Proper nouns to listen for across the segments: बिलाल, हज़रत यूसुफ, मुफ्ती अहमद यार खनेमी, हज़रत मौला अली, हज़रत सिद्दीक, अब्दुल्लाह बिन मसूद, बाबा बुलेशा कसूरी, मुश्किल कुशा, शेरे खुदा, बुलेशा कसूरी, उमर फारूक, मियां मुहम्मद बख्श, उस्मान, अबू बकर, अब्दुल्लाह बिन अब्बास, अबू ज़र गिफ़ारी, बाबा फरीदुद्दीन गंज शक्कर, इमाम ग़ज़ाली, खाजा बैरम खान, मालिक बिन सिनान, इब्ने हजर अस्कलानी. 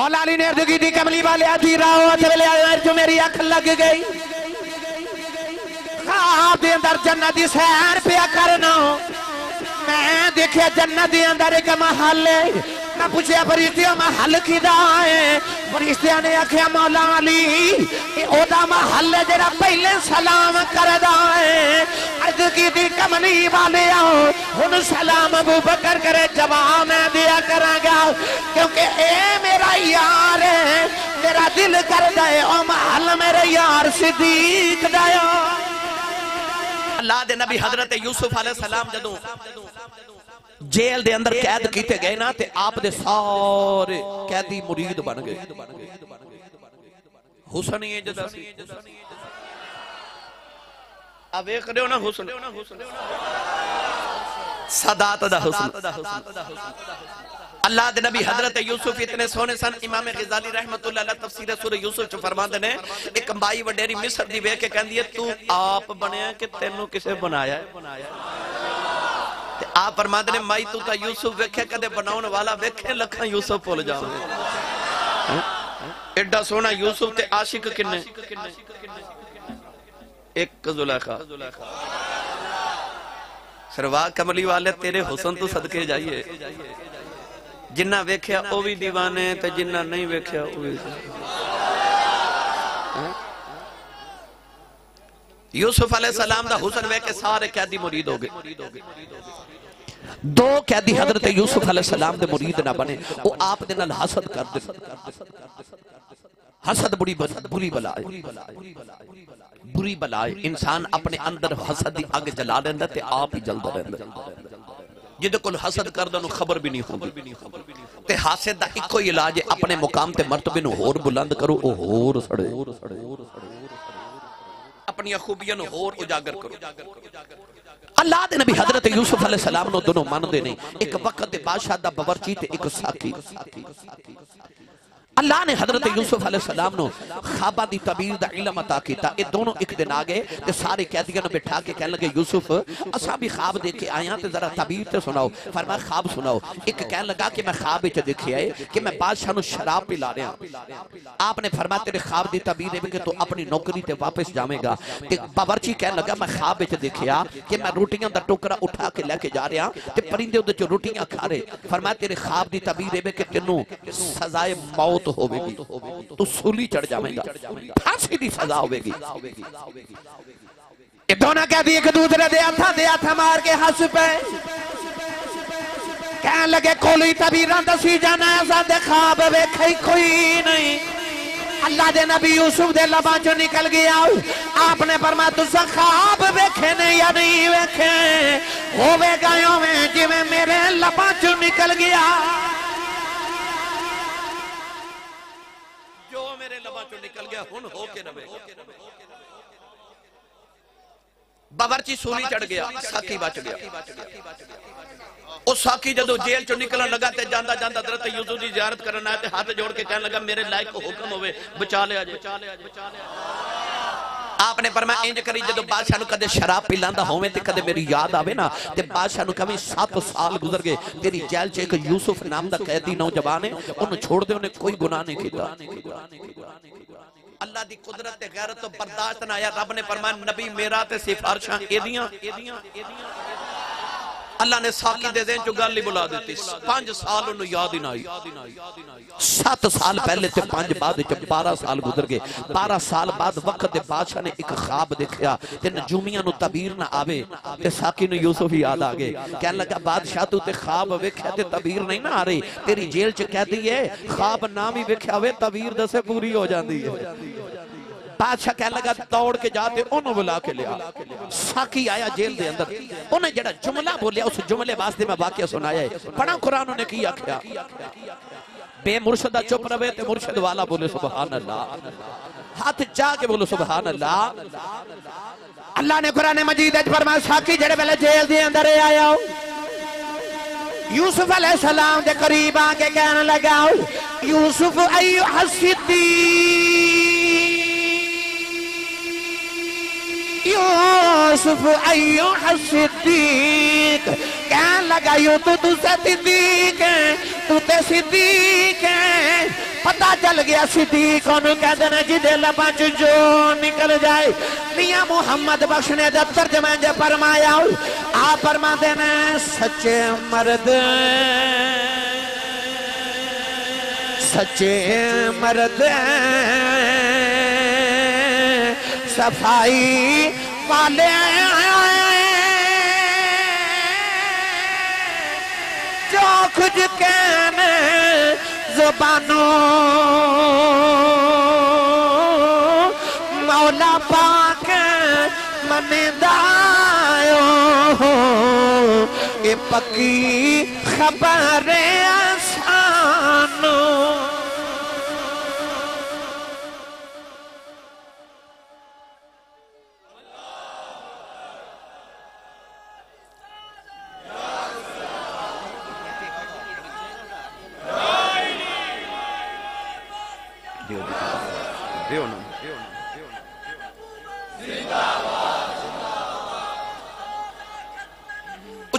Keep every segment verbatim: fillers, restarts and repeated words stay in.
मौला अली ने अर्ज़ की थी कमली वाले आदि राहों से वाले आए जो मेरी आंख लग गई। ख्वाब दे अंदर जन्नत दी सैर पिया करना, मैं देखिया जन्नत दे अंदर एक महल है। मैं पूछया फरिश्तियों महल किदा है? फरिश्तिया ने आखिया मौला अली ओदा महल है जरा पहले सलाम करदा है। अर्ज़ की थी कमली वाले आओ हुन सलाम अबू बकर करे जवाब मैं दिया करांगा क्योंकि ए मेरा यार है। मेरा दिल कर दे ओ महल मेरे यार सिद्दीक दा। अल्लाह दे नबी हज़रत यूसुफ अलैहि सलाम जदों जेल दे अंदर कैद कीते गए ना ते आप दे सारे कैदी मुरीद बन गए। हुस्न ये जदा सी अब देख रहे हो ना हुस्न सदात दा हुस्न। अल्लाह दे नबी हज़रत यूसुफ इतने सोने सन। इमाम ग़ज़ाली रहमतुल्लाह अलैह तफसीर सूरह यूसुफ च फरमांदे ने एक माई वडेरी मिस्र दी वेख के कहंदी है तू आप बनिया कि तैनू किसे बनाया है? ते आप फरमांदे ने माई तू ता यूसुफ वेखे कदे बनाउन वाला वेखे लखां यूसुफ भुल जावे। एडा सोना यूसुफ ते आशिक किन्ने एक जुलेखा सरवा कमली वाले तेरे हुस्न तो सदके जाइए। जिन्ना वेख्या वो भी दीवाने ते जिन्ना नहीं वेख्या वो भी। यूसुफ अलैहि सलाम दा हुस्न वेख के सारे कैदी मुरीद हो गए। दो कैदी हज़रत यूसुफ अलैहि सलाम दे मुरीद ना बने, वो आप दे नाल हसद कर दे। हसद बुरी बुरी बला है, बुरी बला है। इंसान अपने अंदर हसद दी अग जला लेंदा ते आप ही जलदा रहंदा। जिदे कोल हसद करदा नूं खबर भी नहीं होंदी ते हासे दा इक्को ही इलाज है अपने मुकाम ते मरतबे नूं होर बुलंद करो ओ होर सड़े। अपनी खूबियां नूं होर उजागर करो। अल्लाह दे नबी हज़रत यूसुफ अलैहि सलाम नूं दोनों मनदे नहीं, एक वक्त दे बादशाह दा बावरची ते एक साकी। अल्लाह ने हज़रत यूसुफ अलैहि सलाम नूं ख्वाबां दी तबीर दा इल्म अता कीता। ए दोनों एक दिन आ गए ते सारे कैदियां नूं बिठा के कहन लगे यूसुफ असां भी ख्वाब देख के आया ते जरा तबीर ते सुनाओ। फरमाया ख्वाब सुनाओ। एक कहन लगा कि मैं ख्वाब विच देखिया है कि मैं बादशाह नूं शराब पिला रहा। आपने फरमाया तेरे ख्वाब दी तबीर है कि तू अपनी नौकरी ते वापस जावेगा। ते बावरची कहन लगा मैं ख्वाब विच देखिया कि मैं रोटियां दा टोकरा उठा के लैके जा रहा ते परिंदे उहदे चों रोटियां खा रहे। फरमाया तेरे ख्वाब दी तबीर है कि तैनूं सजाए मौत तो होगी, तू सूली चढ़ जाएगा, फांसी की सजा होगी। दोनों कहती एक दूसरे दे हाथ दे हाथ मार के हंस पे कहने लगे कोई तबीरा दसी जाना ऐसा ख्वाब वेखे कोई नहीं। अल्लाह दे नबी यूसुफ दे लबां चो निकल गया आपने फरमाया तुसा ख्वाब वेखे ने या नहीं वेखे? होवेगा ओवें जिवें मेरे लबां चो निकल गया। निकल गया हुन हो के रवे। बावरची सूली चढ़ गया, साकी बच गया। उस साकी जदों जेल चो निकलन लगा ते जांदा जांदा हज़रत यूसुफ दी ज़ियारत करन आया ते हाथ जोड़ के कहन लगा मेरे लायक हुक्म होवे बचा लिया जे। आपने फरमाया इंज करी जदों बादशाह नूं कदे शराब पिलांदा होवे ते कदे मेरी याद आवे ना ते बादशाह नूं कवी सात साल गुजर गए। तेरी जेल च एक यूसुफ नाम दा कैदी नौजवान है, ओनू छोड़ दे, ओने कोई गुनाह नहीं कीता। अल्लाह दी कुदरत ते गैरत तो बर्दाश्त ना आया। रब ने फरमाया नबी मेरा ते सिफारिशां एदियां। अल्लाह ने साकी दे देन जो गल ही बुला दी। पांच साल उन्हें याद ही ना आई। सात साल पहले ते पांच बाद जब बारह साल गुजर गए। बारह साल बाद वक्त दे बादशाह ने एक ख्वाब देखा ते नजूमियां नू तबीर ना आवे ते साकी नू यूसुफ याद आ गए। कहने लगा बादशाह तू ते ख्वाब वेख्या ते तबीर नहीं ना आ रही। तेरी जेल च कहदी है ख्वाब ना भी वेख्या होवे तबीर दसे पूरी हो जांदी है। बादशाह कहने लगा दौड़ के जाते उन्होंने बुला के लिया। साकी आया जेल के अंदर, उन्हें जड़ा जुमला बोलिया उस जुमले वास्ते मैं वाक्य सुनाया है। पढ़ा कुरान उन्हें की आख्या बेमुर्शदा चुप रवे ते मुर्शद वाला बोले सुभान अल्लाह। हाथ जाके बोलो सुभान अल्लाह। अल्लाह ने कुरान मजीद अज फरमाया साकी जड़े वाले जेल के अंदर आया यूसुफ अलैहि सलाम के करीब आके कहने लगा यूसुफ अय्युहा सिद्दीक यूसुफ अय्युहा सिद्दीक कहने लगा यू तो तू सिद्दीक है, तू तो सिद्दीक है। पता चल गया सिद्दीक ओनू कहते हैं जिदे लबा चो जो निकल जाए। मियां मुहम्मद बख्श ने दफ्तर जमेंज फरमाया, आप फरमाते हैं सच्चे मर्द सच्चे मर्द सफाई वाले जो कुछ कहने जुबानों मौला पाक मनेदायो हो ये पक्की खबरें आसानो।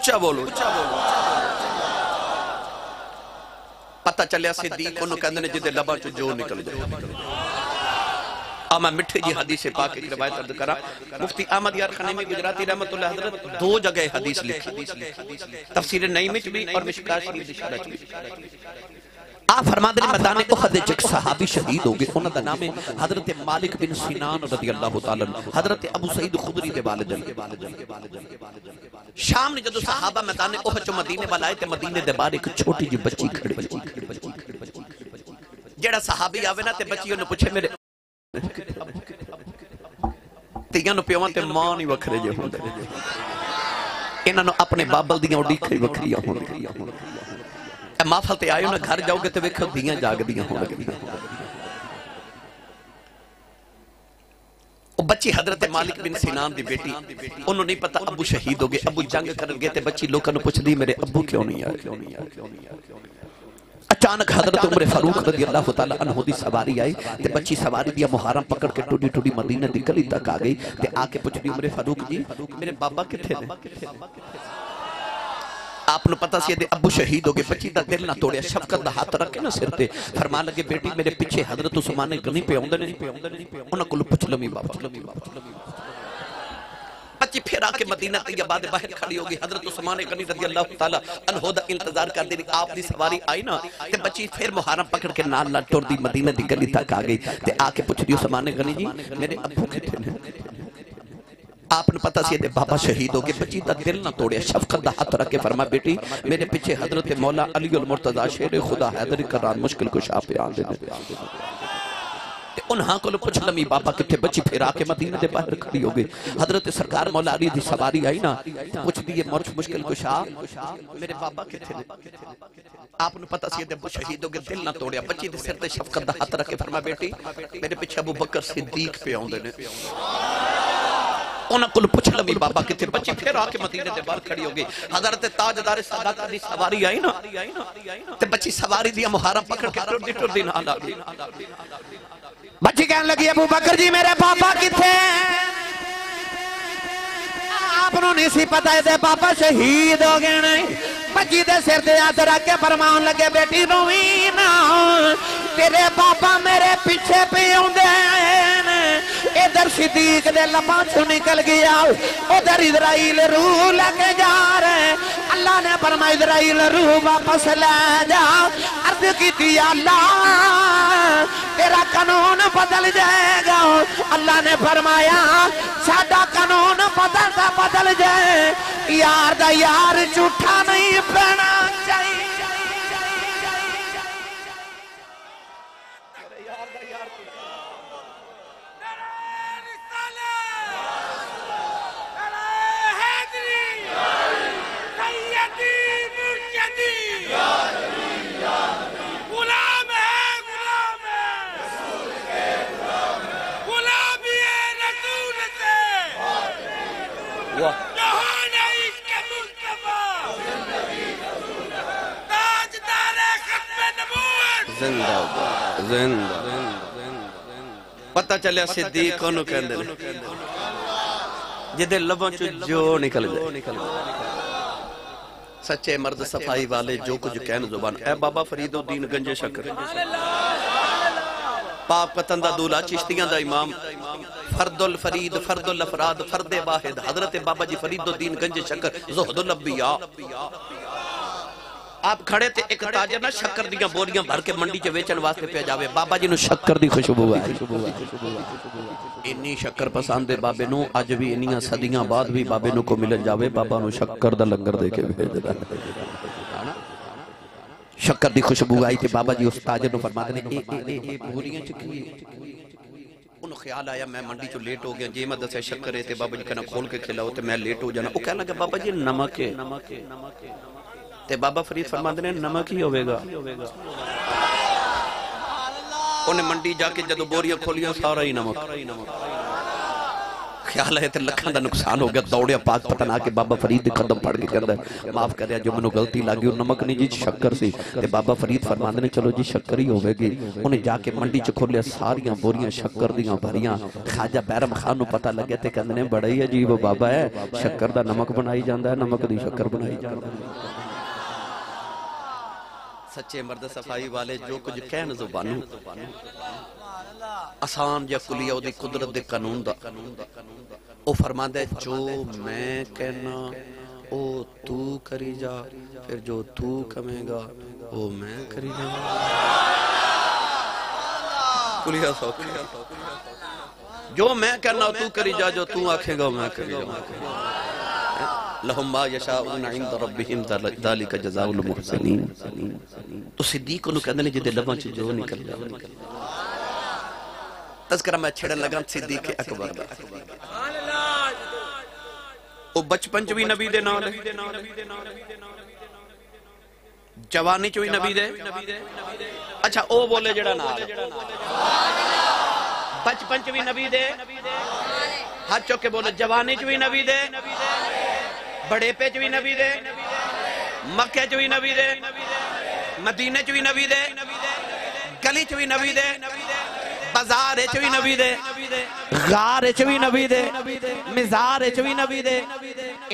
उच्चा बोलो, उच्चा बोलो। पता चलिया सिद्दीक ओनू कहंदे ने जिदे लबां चो जो निकल जाए। आ मैं मिठे जी हदीस पाक की रिवायत अर्ज करा। मुफ्ती अहमद यार खनेमी गुजराती रहमतुल्लाह हजरत दो जगह हदीस लिखी, तफसीर नईम में भी और मिशकात शरीफ की शरह में। आप फरमाते हैं मैदान उहद एक सहाबी शहीद हो गए, उनका नाम है हजरत मालिक बिन सिनान रज़ियल्लाहु तआला अन्हु, हजरत अबू सईद खुदरी के वालिद। शाम ने जब सहाबा मैदान उहद चो मदीने वाल आए तो मदीने के बाहर एक छोटी जी बच्ची खड़ी, जेड़ा सहाबी आवे ना ते बच्ची ओने पूछे मेरे तीयां नूं पिओ ते मां नहीं वखरे जे हुंदे, इन्हां नूं अपने बाबल दीयां उडीखां वखरियां हुंदियां। माफल ते आयो ना घर जाओगे तो वेखो दियां जागदियां होण लगदियां। ओ बच्ची हजरत मालिक बिन सिनान दी बेटी, ओनू नहीं पता अबू शहीद हो गए, अबू जंग करन गए ते बच्ची लोकां नूं पुछदी मेरे अबू क्यों नहीं आए। अचानक हजरत उमर फारूक रज़ियल्लाहु तआला अन्हु दी सवारी आई ते बच्ची सवारी दी मुहरम पकड़ के टुडी टुडी मदीने दी गली तक आ गई ते आके पुछदी उमर फारूक जी मेरे बाबा किथे ने। आपने पता सी अबू शहीद हो गए, बच्ची का दिल ना तोड़िया, शफकत का हाथ रखे ना सिर ते, फरमान लगे बेटी मेरे पीछे हजरत उस्मान गनी पे आउंदे ने, उन्हां कोल पुछ लमी बाबा। बच्ची फिर आके मदीना तैयबा दे बाहर खड़ी हो गई, हजरत उस्मान गनी रज़ियल्लाहु तआला अन्हु दा इंतजार करदी रही। आप दी सवारी आई ना ते बच्ची फिर मुहरम पकड़ के नाल नाल टुरदी मदीने दी गली तक आ गई ते आके पुछदी उस्मान गनी जी मेरे अबू किथे ने। आपने पता सी बाबा शहीद हो गए, बच्ची का दिल ना तोड़िया, शफकत का हाथ रख के फरमा बेटी मेरे पीछे हजरत मौला अली और मुर्तजा शेरे खुदा हैदर करान मुश्किल कुशा पे आ गए। उन्हां कोल पुछ लमी बाबा किथे। बच्ची फिर आके मदीने दे बाहर खड़ी हो गई, हजरत सरकार मौला अली दी सवारी आई ना पुछदी है मर्ज मुश्किल कुशा मेरे बाबा किथे ने। आपने पता सी अबू शहीद हो गए, दिल ना तोड़िया, बच्ची दे सिर ते शफकत दा हाथ रख के फरमा बेटी मेरे पीछे अबू बकर सिद्दीक पे आउंदे ने। उन्होंने पूछ लमी बाबा किथे, बच्ची फिर आके मदीने दे बाहर खड़ी हो गई, हजरत ताजदार सादात दी सवारी आई ना ते बच्ची सवारी दी मुहरम पकड़ के टुरदी टुरदी नाल आ गई। बच्ची कहने लगी अबू बकर जी मेरे बाबा किथे। आपनू नहीं सी पता इहदे बाबा शहीद हो गए ने। बच्ची दे सिर ते हाथ रख के फरमान लगे बेटी रोवी ना, तेरे बाबा मेरे पीछे पे आउंदे ने। इधर सिद्दीक दे लबां चों निकल गया, उधर इजराइल रूह लेके जा रहे। अल्लाह ने फरमाया इजराइल रूह वापस ले जा। अर्ज की अल्लाह तेरा कानून बदल जाएगा। अल्लाह ने फरमाया सादा कानून बदलता बदल जाए, यार दा यार झूठा नहीं बना चाहिए। पता चलिया सिद्दीक ओनू कहंदे ने जिहदे लबां चों जो निकल जाए। सच्चे मर्द सफाई वाले जो कुछ कहन जुबान। ऐ बाबा फरीदुद्दीन गंजे शक्कर। पाप पतंदा दूल्हा चिश्तियां दा इमाम फरदुल फरीद फरदुल अफराद फरदे वाहिद हजरत बाबा जी फरीदुद्दीन गंज शक्कर ज़ुहदुल अबिया। आप खड़े थे एक ताजर ना शक्कर दियां बोरियां भर के मंडी च बेचण वास्ते पे जावे, बाबा जी नू शक्कर दी खुशबू आई। इन्नी शक्कर पसंद है बाबे नू, अज भी इन्नियां सदियां बाद भी बाबे नू को मिलन जावे, बाबा नू शक्कर दा लंगर दे के भेजदा। शक्कर दी खुशबू आई ते बाबा जी उस ताजर नू फरमाते ने ए ए ए बोरियां च की उन्होंने ख्याल आया मैं मंडी चो लेट हो गया, जे मैं दस्या शक्कर है ते बाबा जी कहना खोल के खिलाओ ते मैं लेट हो जाना। ओ कहने लगा बाबा जी नमक है, ते बाबा फरीद फरमाते ने नमक ही होगा। उन्हें मंडी जाके जदों बोरियां खोलियां सारा ही नमक। ख्याल है ते लखां दा नुकसान हो गया। दौड़िया पाक पता ना के बाबा फरीद कदम पड़ के कहंदा माफ करिया जो मैनूं गलती लगी, वो नमक नहीं जी शक्कर सी। ते बाबा फरीद फरमांदे ने चलो जी शक्कर ही होवेगी। उन्हें जाके मंडी च खोलिया सारियां बोरियां शक्कर दियां भरियां। खाजा बैरम खान नूं पता लगे ते कहंदे ने बड़ा ही अजीब बाबा है, शक्कर दा नमक बनाई जांदा है, नमक दी शक्कर बनाई जांदा है। सच्चे मर्द सफाई वाले जो कुछ कहन जुबानों आसान या कुलिया उदी कुदरत दे कानून दा। ओ फरमांदा है जो मैं कहना ओ तू करी जा, फिर जो तू कमेगा ओ मैं करी जा। कुलिया सौखी जो मैं कहना तू करी जा, जो तू आखेगा मैं करी जा। जवानी च भी नबी दे अच्छा ओ बोले जड़ा नाल बचपन च भी नबी दे हाथ चुक के बोले जवानी च भी नबी दे बड़े पे च भी नबी दे मक्के च भी नबी दे मदीने च भी नबी दे गली च भी नबी दे बाजार च भी नबी दे गार च भी नबी दे मजार च भी नबी दे।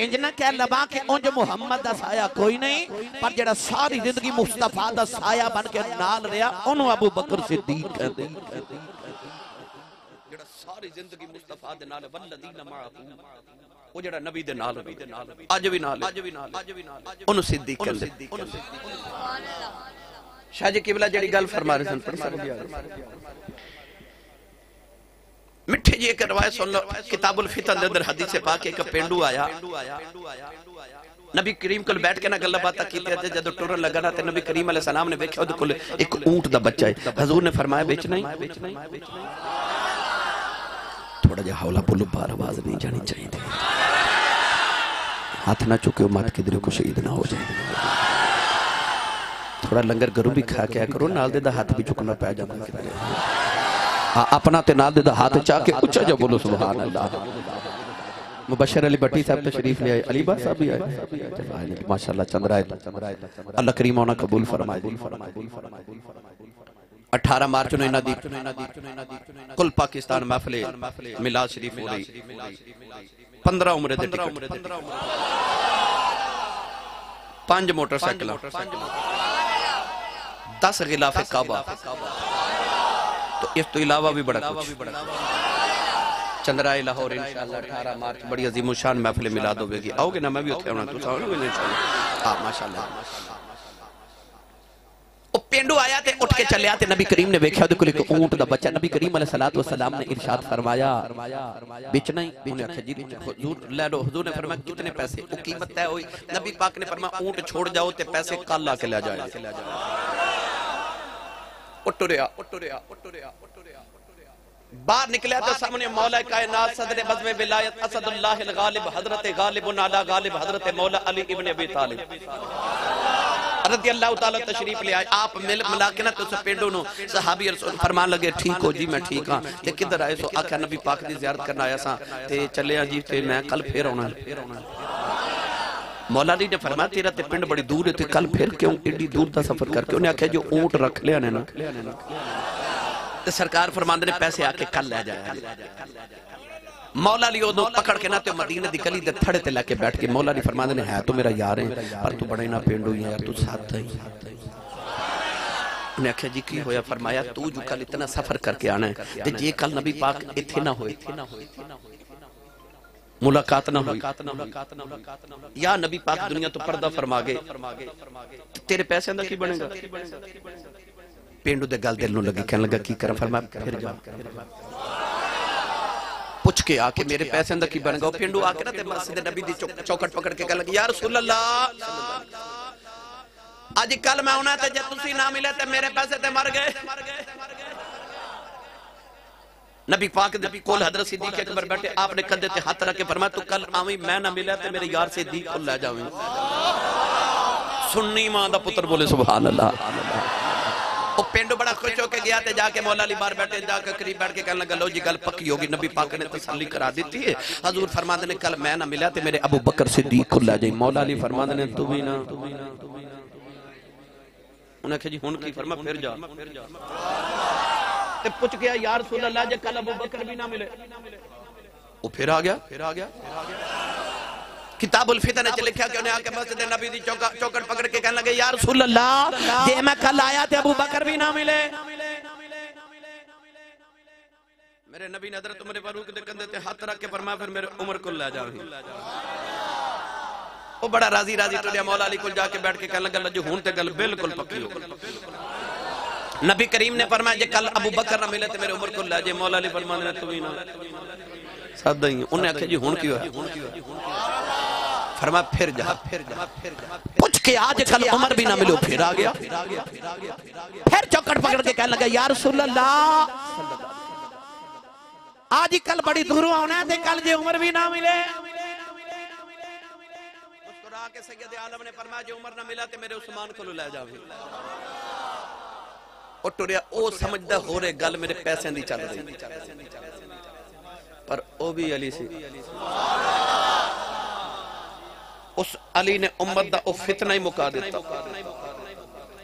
इंज ना कह लबा के उंज मुहम्मद दा साया कोई नहीं, पर जेड़ा सारी जिंदगी मुस्तफा दा साया बन के नाल रहा ओनू अबू बकर सिद्दीक कहंदे। जेड़ा सारी जिंदगी मुस्तफा दे नाल वल्लदीन माअहू ਉਹ ਜਿਹੜਾ ਨਬੀ ਦੇ ਨਾਲ ਨਬੀ ਦੇ ਨਾਲ ਅੱਜ ਵੀ ਨਾਲ ਅੱਜ ਵੀ ਨਾਲ ਅੱਜ ਵੀ ਨਾਲ ਉਹਨੂੰ ਸਿੱਦੀਕ ਕਹਿੰਦੇ। ਸੁਭਾਨ ਅੱਲਾਹ ਸ਼ਾਹ ਜੀ ਕਿਬਲਾ ਜਿਹੜੀ ਗੱਲ ਫਰਮਾ ਰਹੇ ਸਨ ਪੜ ਸਕਦੇ ਮਿੱਠੇ ਜੀ ਇੱਕ ਰਵਾਇਤ ਸੁਣ ਲਓ। ਕਿਤਾਬੁਲ ਫਿਤਨ ਦੇ ਅੰਦਰ ਹਦੀਸੇ ਪਾਕ ਇੱਕ ਪਿੰਡੂ ਆਇਆ, नबी करीम को बैठ के ना गल्ला बात की जो टुरन लगा ना तो नबी करीम अलैहि सलाम ने देखा उहदे कोल एक ऊंट का बच्चा है। हजूर ने फरमाया बेचना ही थोड़ा जहा हौला बोलो, बार आवाज नहीं जानी चाहिए, हाथ ना चुके मत किधर को शहीद ना हो जाए, थोड़ा लंगर घरों भी खा क्या करो, नाल दे दा हाथ भी चुकना पै जाता अपना ते नाल दे दा हाथ चाह के उच्चा जा बोलो सुभान अल्लाह। मुबशर अली भट्टी साहब तशरीफ ले आए, अली बा साहब भी आए माशाल्लाह चंद्राए अल्लाह करीम उन्हें कबूल फरमाए। अठारह मार्च नूं इन्हां दी कुल पाकिस्तान महफिल मिलाद शरीफ हो रही, पंद्रह उम्रे दे टिकट पांच मोटरसाइकिल दस गिलाफे काबा तो इस तो इलावा भी बड़ा कुछ। चंद्राए लाहौर इंशाअल्लाह अठारह मार्च बड़ी अजीमो शान महफिल मिलाद होगी, आओगे ना मैं भी उत्थे आउणा तुसीं आओगे इंशाअल्लाह। हां माशाअल्लाह पेंडू आया ते उठ के चलिया ते नबी करीम ने देखा उहदे कोल एक ऊंट दा बच्चा। नबी करीम अलैहि सलात व सलाम ने इरशाद फरमाया बेचना ही। उन्होंने आखिया जी हुजूर ले लो। हुजूर ने फरमाया कितने पैसे? वो कीमत तय हुई। नबी पाक ने फरमाया ऊंट छोड़ जाओ ते पैसे कल आके ले जाया। ओ टुरया ओ टुरया ओ टुरया ओ टुरया बाहर निकला तो सामने मौला कायनात सदर बज़्म विलायत असदुल्लाह अल गालिब हजरत गालिब अला गालिब हजरत मौला अली इब्न अबी तालिब रदियल्लाहु ताला तशरीफ ले आए। आप मिल मिला के ना तो पेंडू नो सहाबी रसूल फरमान लगे ठीक हो जी मैं ठीक हाँ ते किधर आए सो आखिया नबी पाक दी ज़ियारत करन आया सा ते चलिया जी ते मैं कल फिर आना। मौला अली ने फरमाया तेरा ते पिंड बड़ी दूर है ते कल फिर क्यों एडी दूर दा सफर करके? उन्हें आखिया जो ऊंट रख लिया ने ना ते सरकार फरमांदे ने पैसे आके कल ले जाया। मौला अली उदो पकड़ के ना तो मदीने दी गली दे थड़े ते लाके बैठ के मौला अली फरमांदे ने है तो मेरा यार है पर तू बड़े ना पेंडू यार, तू साथ ही उन्हें आख्या जी की होया, फरमाया तू जो कल इतना सफर करके आना है ते जे कल नबी पाक इत्थे ना होए मुलाकात ना हुई या नबी पाक दुनिया तो पर्दा फरमा गए तेरे पैसे दा की बनेगा। पेंडू दे गल दिल नूं लगी, कहन लगा की करा, फरमाया फिर जा पूछ के आके मेरे पैसे दा की बनेगा। पेंडू आके ना ते मस्जिद नबी दी चौखट पकड़ के कहन लगी या रसूल अल्लाह आज कल मैं आना ते जे तुसी ना मिले ते मेरे पैसे ते मर गए। नबी पाक दे कोल हज़रत सिद्दीक अकबर बैठे, आपने कंधे ते हाथ रख के फरमाया तू कल आवी मैं ना मिला ते मेरे यार सिद्दीक को ले जावे। सुन्नी मां दा पुत्र बोले सुभान अल्लाह। ओ पेंडू बड़ा खुश होके गया ते जाके मौला अली बार बैठे, जाके करीब बैठ के कहने लगा लो जी गल पक्की होगी, नबी पाक ने तसल्ली करा देती है। हुजूर फरमाते ने कल मैं ना मिला ते मेरे अबू बकर सिद्दीक को ले जाई। मौला अली फरमाते ने तू भी ना। उन्हें कहा जी हुन की, फरमा फिर जा। पूछ गया यार रसूल अल्लाह जे कल अबू बकर भी ना मिले। वो फिर आ गया, फिर आ गया। किताबुल फितन ने लिखा कि उन्हें आके मस्जिद नबी दी चौखट पकड़ के कहने लगे यार रसूल अल्लाह जे मैं कल आया ते अबू बकर भी ना मिले। मेरे नबी ने हज़रत उमर फारूक दे कंधे ते हाथ रख के फरमाया फिर मेरे उमर को ले जावे। वो बड़ा राजी राजी तुलिया मौला अली को जाके बैठ के कहने लगा लज्जू हुन ते गल बिल्कुल पक्की हो। नबी करीम ने फरमाया कल अबू बकर ना मिले तो मेरे उमर को ले जाए। मौला अली फरमाते ने तू भी ना। सादा ही उन्हें आखिया जी हुन की होया, फरमा फिर जा। पूछ के आज कल उमर भी ना मिलो। फिर आ गया, फिर चौकट पकड़ के कहने लगा या रसूल अल्लाह आज कल बड़ी दूरों आना है कल जे उमर भी ना मिले। मुस्कुरा के सैयद आलम ने फरमाया जो उमर ना मिला तो मेरे उस्मान को ले जावे। और टुरिया ओ समझदा हो रे गल मेरे पैसे दी चल रही पर ओ भी अली सी। उस अली ने उम्मत दा ओ फितना ही मुका दिता।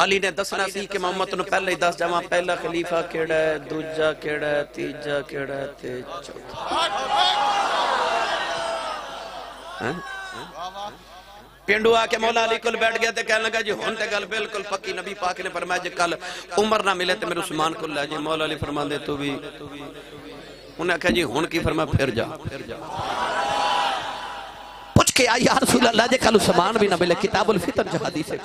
अली ने दसना सी कि मैं उम्मत नूं पहले ही दस जावां पहला खलीफा केड़ा है, दूजा केड़ा है, तीजा केड़ा है ते चौथा। पेंडू आके मौला अली को बैठ गया कहने लगा जी हुन ते गल बिल्कुल पक्की। नबी पाक ने फरमाया जे कल उमर ना मिले तो मेरे उस्मान को ले जाए। मौला अली फरमांदे तू भी। उन्हें आख्या जी हुन की, फरमाया फिर जा। पूछ के आई या रसूल अल्लाह जे कल उस्मान भी ना मिले। किताबुल फितन च हदीस है।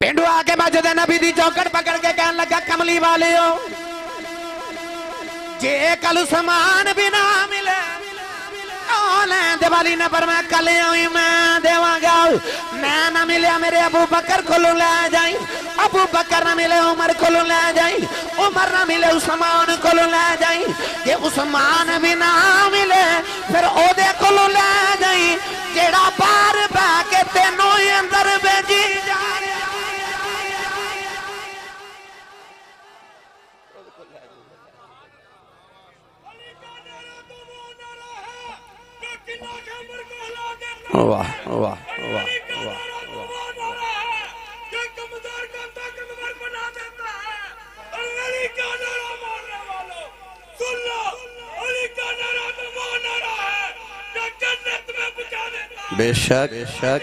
पेंडू आके मस्जिद नबी दी चौखट पकड़ के कहने लगा कमली वालियो जे कल उस्मान भी ना मिले वाली ने पर मैं कल आई मैं देवांगा। मैं ना मिले मेरे अबू बकर को ले जाई, अबू बकर ना मिले उमर को ले जाई, उमर ना मिले उस्मान को ले जाई, ये उस्मान भी ना मिले फिर ओदे को ले जाई जेड़ा बाहर बैके तेनों ही अंदर भेजी जाए। वाह वाह वाह वाह बेशक बेशक शक शक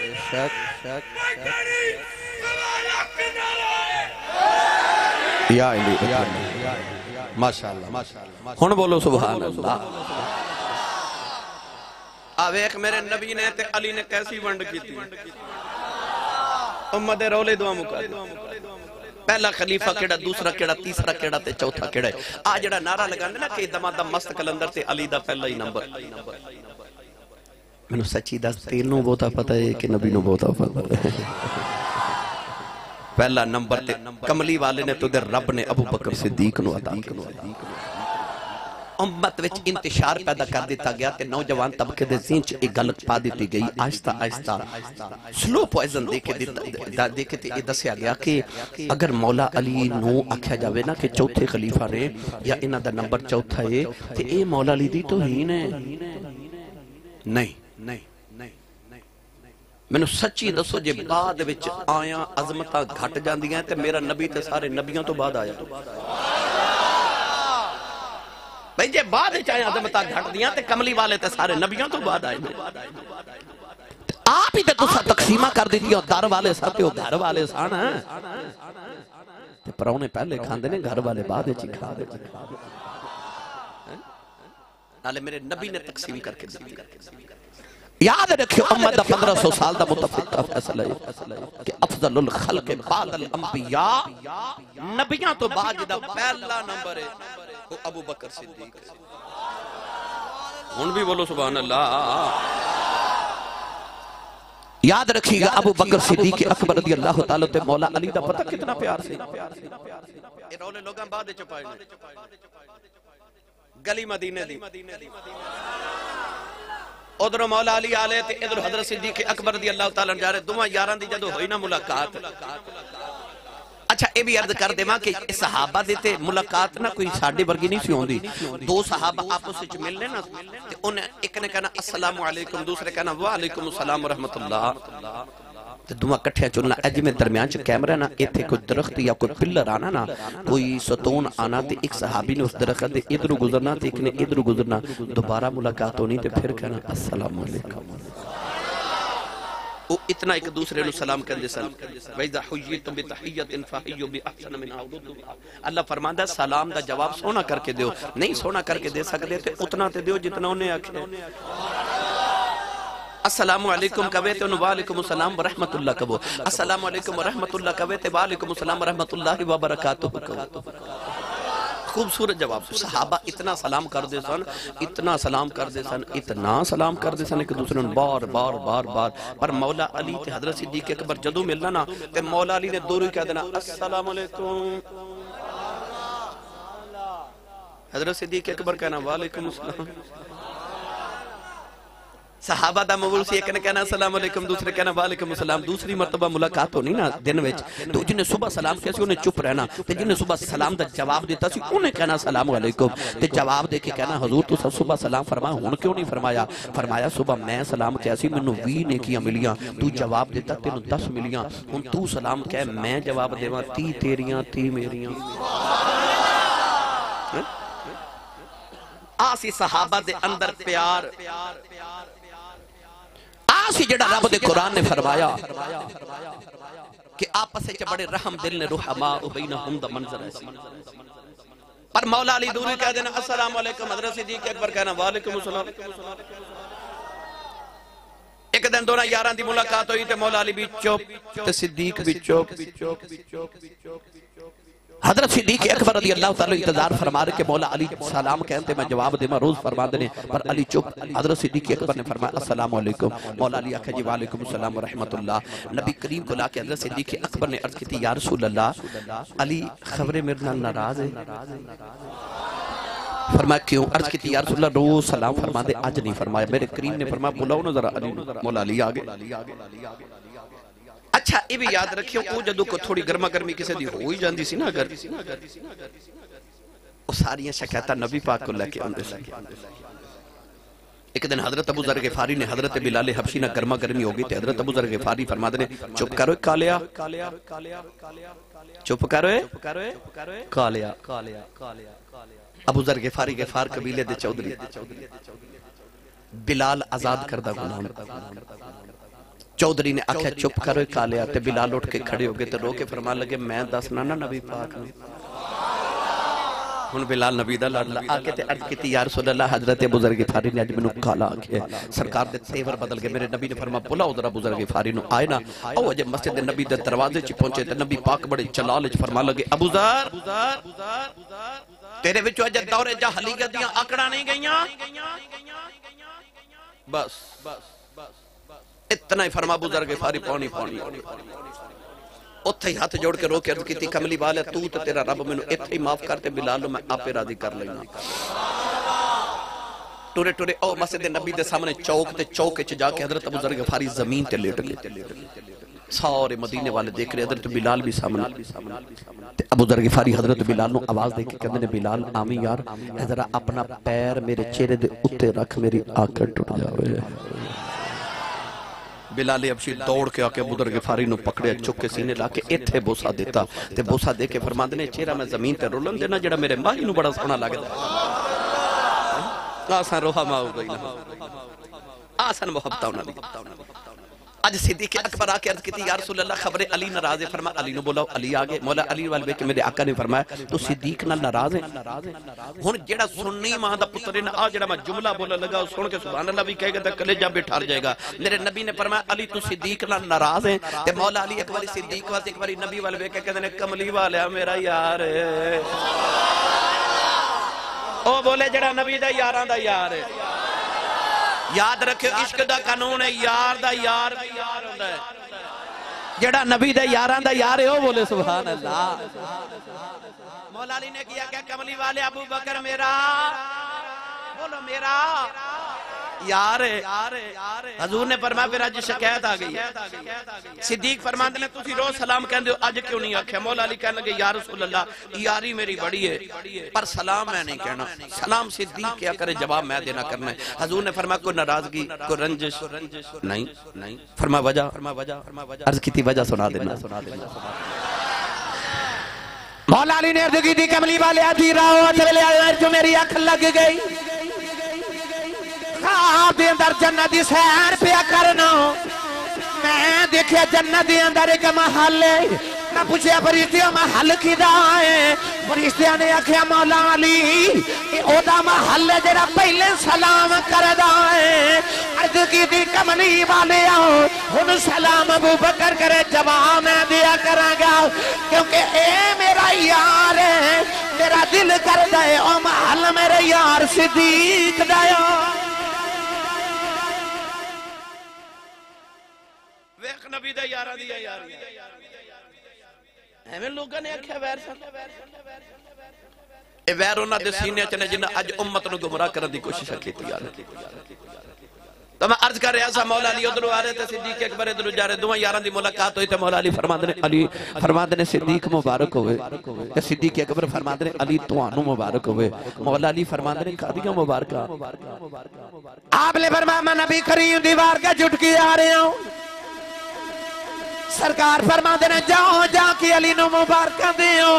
या माशाल्लाह माशाल्लाह। हुन बोलो सुभान अल्लाह। आवेख मेरे नबी ने ते अली ने कैसी वंड की थी। उम्मत रोले दुआ मुका पहला खलीफा केड़ा, दूसरा केड़ा, तीसरा केड़ा ते चौथा केड़ा। आ जेड़ा नारा लगांदे ना कि दमादम मस्त कलंदर ते अली दा पहला ही नंबर। मैनू सच्ची दस तेनू बहुता पता है कि नबी नू बहुता पता है। पहला नंबर ते कमली वाले ने तुदे रब ने अबू बकर सिद्दीक नू अता किया। उम्मत विच इंतशार पैदा कर दिता गया ते नौजवान तबके दे सीने च एक गल पा दिती गई। आहिस्ता आहिस्ता स्लो पॉइजन दे के दिता दे के ते दस्या गया कि अगर मौला अली नू आख्या जावे ना कि चौथे खलीफा ने या इना दा नंबर चौथा है ते ए मौला अली दी तौहीन है। नहीं नहीं मैनू सच्ची दसो जे बाद विच आया अजमतां घट जांदियां ते मेरा नबी ते सारे नबियां तो बाद आया। भाई जे बाद आया अजमतां घट दियां ते कमली वाले ते सारे नबियां तो बाद आए। आप ही तो तकसीमा कर दी और दर वाले सा तो घर वाले सन परौने पहले खाते ने घर वाले बाद खा दे नाले मेरे नबी ने तकसीम करके याद रखियो उम्मत दा पंद्रह सौ साल दा मुतफिका फैसला है कि अफजलुल खल्क बादल अंबिया नबियां तो बाद दा पहला नंबर है वो अबू बकर सिद्दीक हुन भी बोलो सुभान अल्लाह। याद रखिएगा अबू बकर सिद्दीक अकबर रज़ी अल्लाह ताला ते मौला अली दा पता कितना प्यार से ए रौले लोगां बाद विच पाए गली मदीने दी उधरों मौला अली आले ते इधर हज़रत सिद्दीक अकबर रज़ी अल्लाह ताला जा रहे दोवां यारां दी जदों होई ना मुलाकात। अच्छा ये भी अर्ज कर देवां कि सहाबा दी ते मुलाकात ना कोई साडे वर्गी नहीं सी होंदी। दो सहाबा आपस विच मिलने ना ते उन्हें एक ने कहना अस्सलामु अलैकुम दूसरे कहना वालेकुम अस्सलाम रहमतुल्लाह ते दुआ कट्ठियां चुनना अज में दरमियान च कैमरा ना इथे कोई दरख्त या कोई पिलर आना ना कोई सतून आना ते एक सहाबी ने उस दरख्त दे इधरों गुजरना ते एक ने इधरों गुजरना दोबारा मुलाकात होनी ते फिर कहना अस्सलामु अलैकुम वो इतना एक दूसरे को सलाम कर दे सन वइदा हुय्यितुम बितहियतिन फहिय्यु बिअहसन मिन अउदुहा। अल्लाह फरमांदा सलाम दा जवाब सोना करके दियो नहीं सोना करके दे सकदे ते उतना ते दियो जितना उन्हें आखे। अस्सलामु अलैकुम कवे तो वालेकुम अस्सलाम व रहमतुल्लाह कबो अस्सलामु अलैकुम व रहमतुल्लाह कवे तो वालेकुम अस्सलाम व रहमतुल्लाहि व बरकातुहू कबो। खूबसूरत जवाब सहाबा इतना सलाम कर दे सन इतना सलाम कर दे सन इतना सलाम कर दे सन एक दूसरे ने बार बार बार बार पर मौला अली ते हज़रत सिद्दीक अकबर जदों मिलना ना ते मौला अली ने दोनों ही कह देना अस्सलामु अलैकुम हज़रत सिद्दीक अकबर कहना वालेकुम अस्सलाम। सहाबा दा मौल सी एक ने कहना अस्सलाम वालेकुम दूसरे कहना वालेकुम सलाम। दूसरी मरतबा मुलाकात होनी ना दिन विच तो जिन्हें सुबह सलाम किया सी उन्हें चुप रहना ते जिन्हें सुबह सलाम दा जवाब देता सी उन्हें कहना अस्सलाम वालेकुम ते जवाब दे के कहना हुजूर तुस सुबह सलाम फरमाया हुन क्यों नहीं फरमाया फरमाया सुबह मैं सलाम किया सी मैनू बीस नेकियां मिलियां तू जवाब देता तेनू दस मिलियां हुन तू सलाम कह मैं जवाब देवां तीस तेरियां तीस मेरियां। आ सी सहाबा दे अंदर प्यार जेड़ा रब दे कुरान ने फरमाया कि आपस में बड़े रहम दिल ने रुहमा बैनहुम दा मंजर है पर मौला अली दूरी कह देना अस्सलाम वालेकुम हज़रत सिद्दीक अकबर कहना वालेकुम सलाम। एक दिन दोनों यारां दी मुलाकात हुई ते मौला अली भी चुप ते सिद्दीक भी चुप। हज़रत सिद्दीक अकबर रज़ी अल्लाह ताला इंतजार फरमा रहे कि मौला अली सलाम कहते मैं जवाब देवां रोज फरमा देने पर अली चुप। हज़रत सिद्दीक अकबर ने फरमाया अस्सलाम वालेकुम मौला अली आखा जी वालेकुम सलाम व रहमतुल्लाह। नबी करीम को लाके हज़रत सिद्दीक अकबर ने अर्ज की थी या रसूल अल्लाह अली खबरे मेरे नाल नाराज है। फरमाया क्यों? अर्ज की थी या रसूल अल्लाह रोज सलाम फरमा दे आज नहीं फरमाया। मेरे करीम ने फरमाया बुलाओ ना जरा अली मौला अली आ गए। अच्छा ये भी याद रखियो वो जदों को थोड़ी गर्मा गर्मी किसी दी हो ही जांदी सी ना अगर वो सारियां शिकायतां नबी पाक को लेके आंदे सी। एक दिन हजरत अबू जर गिफारी ने हजरत बिलाल हबशी ना गर्मा गर्मी हो गई तो हजरत अबू जर गिफारी फरमाते ने चुप करो कालिया चुप करो कालिया। अबू जर गिफारी गिफार कबीले दे चौधरी बिलाल आजाद करदा गुलाम चौधरी ने आख्या चुप करो कालिया ते बिलाल उठ के खड़े हो गए तो रो के फरमान लगे मैं दसना ना नबी पाक ने हुन बिलाल नबी दा लाडला आके ते अर्ज कीती या रसूल अल्लाह हज़रत अबू ज़र गिफ़ारी ने अज मैनू काला आख्या सरकार दे तेवर बदल गए। मेरे नबी ने फरमाया बुलाओ ज़रा अबू ज़र गिफ़ारी नू आए ना ओ अजे मस्जिद दे नबी दे दरवाजे च पहुंचे ते नबी पाक बड़े जलाल च फरमान लगे अबू ज़र तेरे विचों अजे दौरे जहलीयत दीयां आकड़ां नहीं गईयां बस बस इतना ही फरमा अबू ज़र गिफ़ारी पौनी पौनी उत्थे ही हाथ जोड़ के रो के अर्ज की कमली वाले तू तो तेरा रब मैनू इत्थे ही माफ करते बिलाल मैं आपे राजी कर लेना। टुरे टुरे ओ मस्जिद नबी दे सामने चौक ते चौक च जाके हज़रत अबू ज़र गिफ़ारी जमीन ते लेट गए। सारे मदीने वाले देख रहे हज़रत बिलाल भी सामने ते अबू ज़र गिफ़ारी हज़रत बिलाल नू आवाज़ दे के कहंदे ने बिलाल आमी यार जरा अपना पैर मेरे चेहरे दे उत्ते रख मेरी आकड़ टुट जावे। बिलाल हबशी दौड़ के आके अबू ज़र गिफ़ारी नू पकड़े चुक के सीने ला के इत्थे बोसा दिता ते बोसा दे के फरमांदे ने चेहरा मैं जमीन ते रुलन देना जेड़ा मेरे माही नू बड़ा सोहना लगदा आसान रोहा माऊ गई ना आसान मोहब्बत उन्हां दी। आज सिद्दीक अकबर आके अर्ज की या रसूल अल्लाह खबर अली नाराज है। फरमाया अली ने बोला अली आ गए। मौला अली वाल बेच मेरे आका ने फरमाया तो सिद्दीक ना नाराज है। हुन जेड़ा सुन्नी मां दा पुत्र है ना आ जेड़ा मैं जुमला बोला लगा और सुन के सुभान अल्लाह भी कहेगा तो कलेजा बिठार जाएगा। मेरे नबी ने फरमाया अली तू सिद्दीक ना नाराज है ते मौला अली एक बारी सिद्दीक वास्ते एक बारी नबी वाल बेच के कहंदे ने कमली वाला मेरा यार ओ बोले जेड़ा नबी दा यारां दा यार है। याद रखियो इश्क दा कानून है यार दा यार होंदा है जेड़ा नबी दे यारां दा यार है ओ बोले सुभान अल्लाह। मौला अली ने किया क्या कमली वाले अबू बकर मेरा बोलो मेरा यार है। हजूर ने फरमाया फिर अज शिकायत आ गई। सिद्दीक फरमाते ने तुसी रोज सलाम कहंदे हो अज क्यों नहीं आख्या। मौला अली कहने लगे या रसूल अल्लाह यारी मेरी बड़ी है पर सलाम मैं नहीं कहना। सलाम सिद्दीक क्या करे जवाब मैं देना करना है। हजूर ने फरमाया कोई नाराजगी कोई रंजिश नहीं नहीं फरमाया वजह फरमाया अर्ज की वजह सुना देना सुना देना। मौला अली ने अर्ज की थी कमली वाले आधी राह मेरी आंख लग गई अंदर जन्नत दी सैर पे करना मैं देखिया जन्नत दे अंदर एक महल मैं पूछया फरिश्तिया महल किदा है। फरिश्तिया ने आख्या मौला अली ओदा महल जरा पहले सलाम करदा है। अर्ज की कमली वाले आओ हुन सलाम अबू बकर करे जवाब मैं दिया करांगा क्योंकि ए मेरा यार है। मेरा दिल करदा है ओ महल मेरे यार सिद्दीक दा यार। नबी दे यारां दी यार एवें लोगों ने आख्या वैर ए वैर उन्हां दे सीने च ने जिन्हां अज उम्मत नूं गुमराह करन दी कोशिश कीती यार। तो मैं अर्ज कर रहा था मौला अली उधरों आ रहे थे सिद्दीक अकबर इधरों जा रहे दोवां यारां दी मुलाकात हुई तो मौला अली फरमांदे ने अली फरमांदे ने सिद्दीक मुबारक होवे ते सिद्दीक अकबर फरमांदे ने अली तुहानू मुबारक होवे। मौला अली फरमांदे ने कादियां मुबारकां आपने फरमाया मैं नबी करीम दी बारगाह झुटकी आ रहा हूं। सरकार फरमाते ने जाओ जाके अली नू मुबारक दियो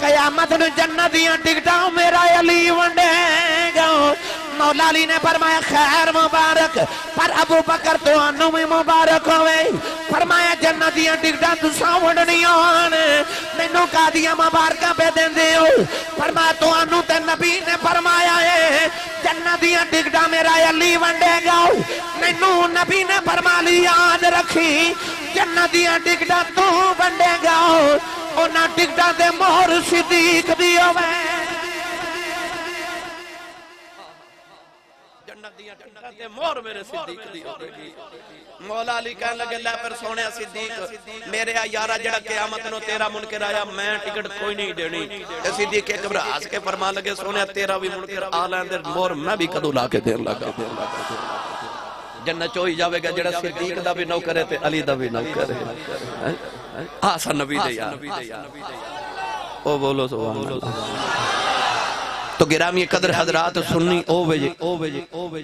कयामत नू जन्नत दियां टिकटां मेरा अली वंडेगा। मौला अली ने फरमाया खैर मुबारक पर अबू बकर तुहानू भी मुबारक होवे। फरमाया जन्नत दियां टिकटां तुसां वंडणियां हन मैनू कादियां मुबारकां पे देंदे हो। फरमाया तुहानू ते नबी ने फरमाया है जन्नत दियां टिकटां मेरा अली वंडेगा। मैनू नबी ने फरमाली याद रखी जन्नत दियां टिकटां तू वंडेगा उन्हां टिकटां ते मोहर सिद्दीक दी होवे। मोहर मेरे सिद्दीक दी होगी। मौला अली कहने लगे लै पर सोने सिद्दीक मेरे यारा जेड़ा क़यामत नो तेरा मुनकर आया मैं टिकट कोई नहीं देनी। सिद्दीक अकबर हंस के फरमान लगे सोने तेरा भी मुनकर आ लैंदे मोहर मैं भी कदों ला के देन लगा। जन्नत च होई जावेगा जेड़ा सिद्दीक दा भी नौकर है ते अली दा भी नौकर है। हां सा नबी दे यार ओ बोलो सुभान अल्लाह। तो गिरामी कदर हजरात सुननी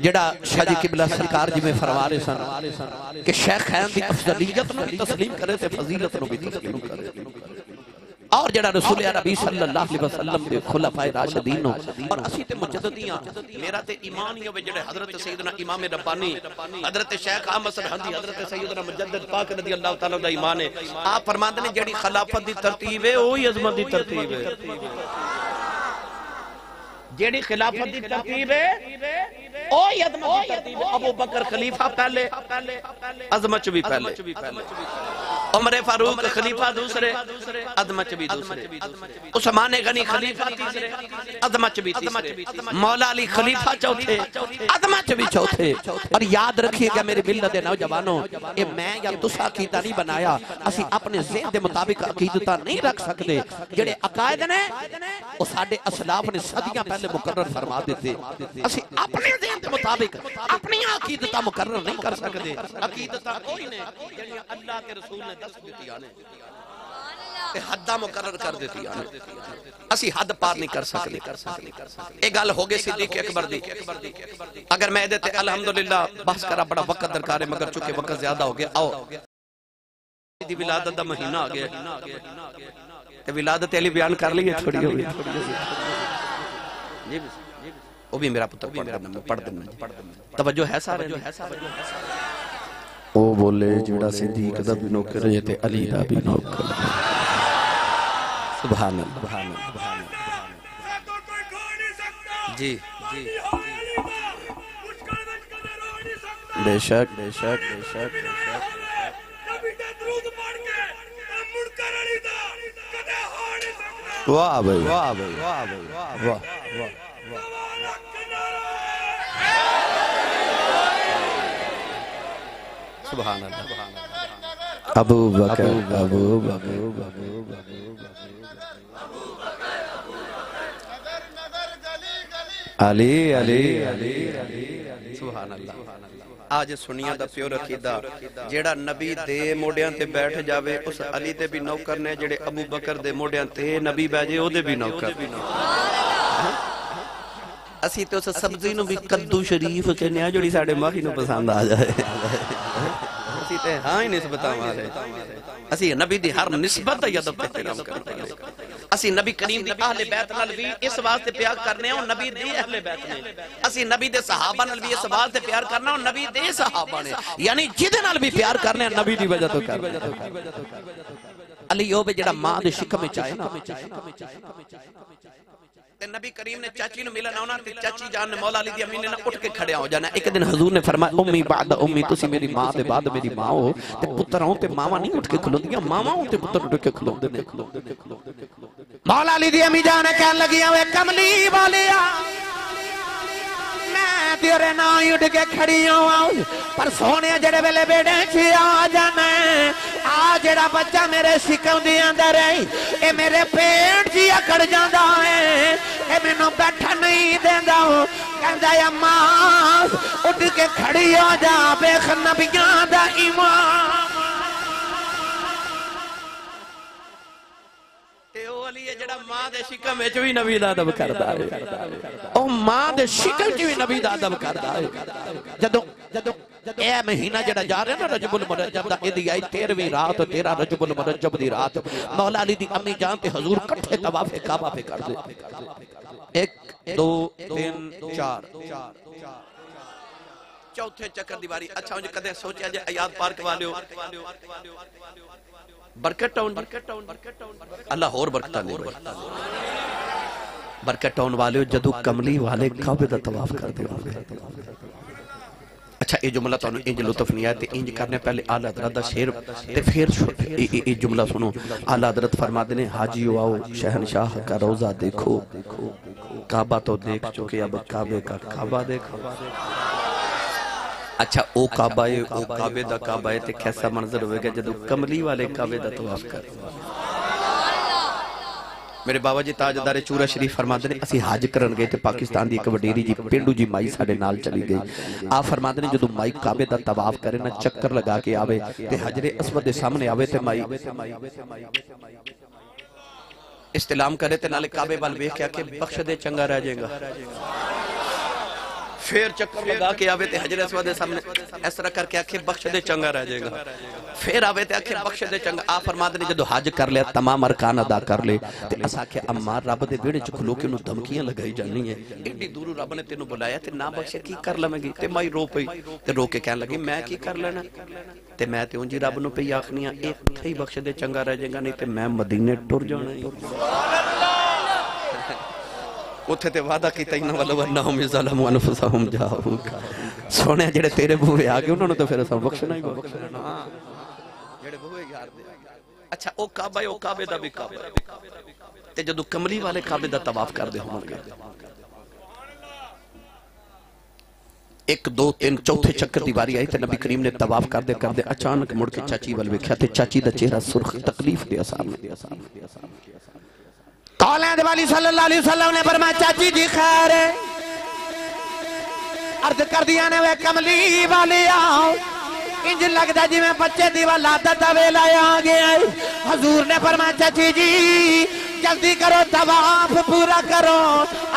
जेड़ा शाह किबला सरकार जी में फरमा रहे सन कि शेखैन दी अफजलियत नूं भी तस्लीम करे ते फजीलत नूं भी तस्लीम करे और जेड़ा रसूल अरबी सल्लल्लाहु अलैहि वसल्लम दे खुलफाए राशिदीन और असी ते मुजद्ददियां मेरा ते ईमान ही होवे जेड़े हजरत सैयदना इमाम रब्बानी हजरत शेख अहमद सरहंदी हजरत सैयदना मुजद्दद पाक रज़ी अल्लाह तआला दा ईमान है। आप फरमांदे ने जेड़ी खिलाफत दी तरतीब है ओही अज़मत दी तरतीब है। जेड़ी खिलाफत दी तरतीब है ओ अज़मत दी तरतीब है। अबू बकर खलीफा पहले अज़मत भी पहले उमर फारूक खलीफा दूसरे अज़मत भी दूसरे उस्मान गनी खलीफा तीसरे अज़मत भी तीसरे मौला अली खलीफा चौथे अज़मत भी चौथे। और याद रखिएगा मेरे मिल्लत दे नौजवानों ये मैं या तुसा अकीदा नहीं बनाया असी अपने ज़हन दे मुताबिक अकीदता नहीं रख सकदे। जेड़े अकायद ने ओ साडे असलाफ ने सदियां पहले मुकर्रर फरमा देते असि अपने ज़हन दे मुताबिक अपनी अकीदता मुकर्रर नहीं कर सकदे। अकीदता कोई ने जेड़ियां अल्लाह के रसूल ने दस दित्तियां ने ते हद्दां मुकर्रर कर दित्तियां ने असि हद पार नहीं कर सकदे। ए गल हो गई सिद्दीक अकबर दी। अगर मैं इहदे ते अल्हम्दुलिल्लाह बहस करा बड़ा वक्त दरकार है मगर चूंकि वक्त ज्यादा हो गया आओ दी विलादत दा महीना आ गया ते विलादत अली बयान कर लिए थोड़ी हो गई वो भी मेरा पुत्र पढ़ देना पढ़ देना तवज्जो है सारे जो है सारे ओ बोले जेड़ा सिद्दीक दा भी नौकर है ते अली दा भी नौकर है। सुभान अल्लाह जी जी बेशक बेशक बेशक वाह भाई वाह भाई वाह भाई वाह वाह सुभान अल्लाह। अबू बकर अबू बकर अली अली अली सुभान अल्लाह। आज सुनिया दा प्योर अकीदा जेड़ा नबी दे मोड़ियां ते बैठ जावे उस अली दे भी नौकर ने, जेड़े अबू बकर दे मोड़ियां ते नबी बैजे ओदे भी नौकर। असी तो उस सब्जी नु भी कद्दू शरीफ कहने आ जेड़ी साडे माही नु पसंद आ जाए। असी ते हां ही निस्बता वाले असी नबी दी हर निस्बत यद पे तेलाम करते हैं। असी नबी करीम दी अहले बैत नाल भी इस वास्ते प्यार करने और नबी दे अहले बैत ने, असी नबी दे सहाबा नाल भी इस वास्ते प्यार करना और नबी दे सहाबा ने, यानी जिदे नाल भी प्यार करने नबी दी वजह तो करना। अली ओ बे जेड़ा मां दे शिकम विच आए ना ते नबी करीम ने चाची नु मिलन आना ते चाची जान ने मौला अली दी अमीने ना उठ के खड़े हो जाना। एक दिन हुजूर ने फरमाया उम्मी बाद उम्मी, तुसी मेरी मां दे बाद मेरी मां हो ते पुत्तरों ते मावां नहीं उठ के खलोंदियां, मावां ते पुत्तर उठ के खलोंदे ने। मौला अली दी अम्मी जान कहन लगी वे कमली वालिया मैं तेरे ना ही उठ के खड़ी हूं, पर सोने जेड़े वेले बेड़े ची आ जाना आ जेड़ा बच्चा मेरे शिकम दी अंदर है ए मेरे पेट जी अकड़ जांदा है ए मैनू बैठा नहीं देंदा। कहंदा अम्मा उठ के खड़ी हो जा बेख नबियां दा इमाम। चौथे चक्कर दी बारी। अच्छा कदे सोचा जे आजाद पार्क वाले बरकत टाउन बरकत टाउन बरकत टाउन अल्लाह होर बरकतां दे। बरकत टाउन वाले जदों कमली वाले काबे दा तवाफ करदे होवे। अच्छा ये जुमला तुहानू इंज लुत्फ नहीं आया ते इंज करने पहले आला हज़रत दा शेर ते फिर ये जुमला सुनो। आला हज़रत फरमाते ने हाजियो आओ शहनशाह का रोजा देखो, काबा तो देख चुके अब काबे का काबा देखो। अच्छा ओ काबा है ओ काबे दा काबा है ते कैसा मंजर होएगा जदों कमली वाले काबे दा तवाफ कर। मेरे बाबा जी ताजदारे चूरा शरीफ फरमाते ने असी हज करन गए ते पाकिस्तान दी एक वडेरी जी पेंडू जी माई साडे नाल चली गई। आ फरमाते ने जदों माई काबे दा तवाफ करे ना चक्कर लगा के आवे ते हजरे असवद दे सामने आवे ते माई इस्तेलाम करे ते नाले काबे वाल वेख के आके बख्श दे चंगा रह जाएगा। फिर चक्कर लगा के आवे ते हजरे असवद दे सामने इस तरह करके आखे बख्श दे चंगा रह जाएगा। फिर आवे ते आखे बख्श दे चंगा। आ फरमाते ने जदों हज कर लिया तमाम अरकान अदा कर ले ते अस आखे अम्मा रब दे विड़े च खलो के उनु धमकियां लगाई जानी है, एडी दूरों रब ने तेनु बुलाया ते ना बख्शे की कर लवेगी। ते माई रो पई ते रो के कहन लगी मैं की कर लेना ते मैं ते उंजी रब नु पई आखनी आ ए इथे ही बख्श दे चंगा रह जाएगा नहीं ते मैं मदीने टुर जाना है। सुभान अल्लाह। उथे ते वादा किया इन्ना वाला वरना हम ज़लमू अनफुसहुम जाऊ सोने जेड़े तेरे बूहे आ गए उन्होंने तो फिर सब बख्शना ही बख्शना जेड़े बूहे यार दे। अच्छा ओ काबा ओ काबे दा भी काबा ते जदों कमली वाले काबे दा तवाफ करदे होणगे। एक दो तीन चौथे चक्कर दी बारी आई ते नबी करीम ने तवाफ करदे करदे अचानक मुड़ के चाची वल वेख्या ते चाची दा चेहरा सुर्ख तकलीफ दे आसार में। औलाद वाली सल्लल्लाहु अलैहि वसल्लम ने फरमाया चाची जी खैर है। अर्ज कर दिया ने वे कमली वाले आओ इंज लगदा जिवें बच्चे दी वलादत दा वेला आ गया। हुजूर ने फरमाया चाची जी जल्दी करो तवाफ पूरा करो।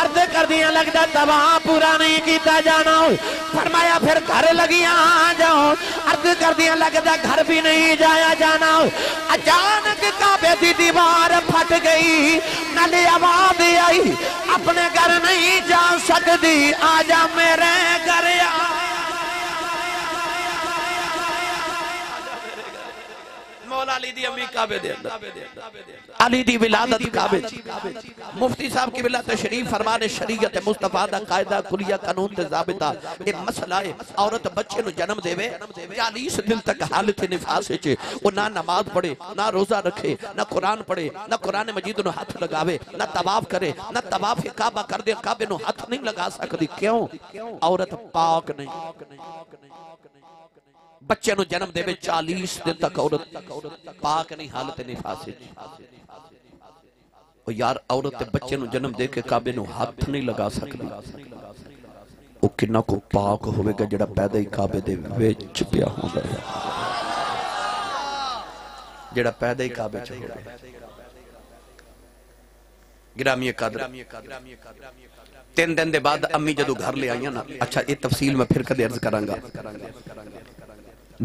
अर्ज कर दिया लगता तवाफ पूरा नहीं किया जाना। फरमाया फिर घर लगिया आ जाओ। अर्ज कर दिया लगता घर भी नहीं जाया जाना। अचानक काबे की दीवार फट गई नाले आवाज आई अपने घर नहीं जा सकती आजा मेरे घर आ। मौला अली दी अम्मी काबे दे अंदर, अली दी विलादत काबे। मुफ्ती साहब की विलादत शरीफ फरमाने शरीयत मुस्तफा दा कायदा कुलिया कानून ते ज़ाबिता। ये मसला है औरत बच्चे नु जन्म देवे चालीस दिन तक हालत निफास च ओ ना नमाज पढ़े ना रोजा रखे ना कुरान पढ़े ना कुरान मजीद नु हाथ लगावे ना तवाफ करे ना तवाफ काबा कर दे काबे नु हाथ नहीं लगा सकदी। क्यों? औरत पाक नहीं। बच्चे नु जन्म देवे चालीस दिन तक औरत पाक नहीं हालत निफास। ओ यार औरत बच्चे नु जन्म दे के काबे नु हाथ नहीं लगा सकदी। ओ किन्ना को पाक होवेगा जेड़ा पैदा ही काबे दे विच पिया होंदा है, जेड़ा पैदा ही काबे च होवे। ग्रामीय कादर तीन दिन दे बाद अम्मी जदों घर ले आईयां ना, अच्छा ये तफसील मैं फिर कदे अर्ज करांगा।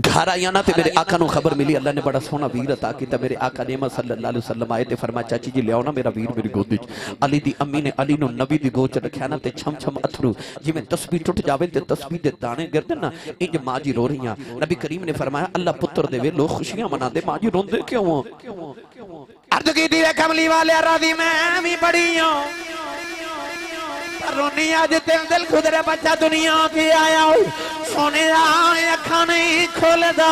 घर आईया ना तो मेरे आका नूं खबर मिली अल्लाह ने बड़ा सोहना वीर अता कीता। मेरे आका नेमा सल्लल्लाहु अलैहि वसल्लम आए ते फरमाया चाची जी लियाओ ना मेरा वीर मेरी गोदी च। अली दी अम्मी ने अली नूं नबी दी गोद च रखया ना ते छम छम अथरू जिवें तस्बीह टुट जावे ते तस्बीह दे दाने गिरदे ना, इंज मां जी रो रहीआं। नबी करीम ने फरमाया अल्लाह पुत्र देवे लोग खुशियां मनांदे, मां जी रोंदे क्यों हो? अर्ज कीती वे कमली वाले राजी मैं भी बड़ी हां रोनी आज तेरे दिल खुदरा बच्चा दुनिया पे आया हो सोने आए अखा नहीं खोल दो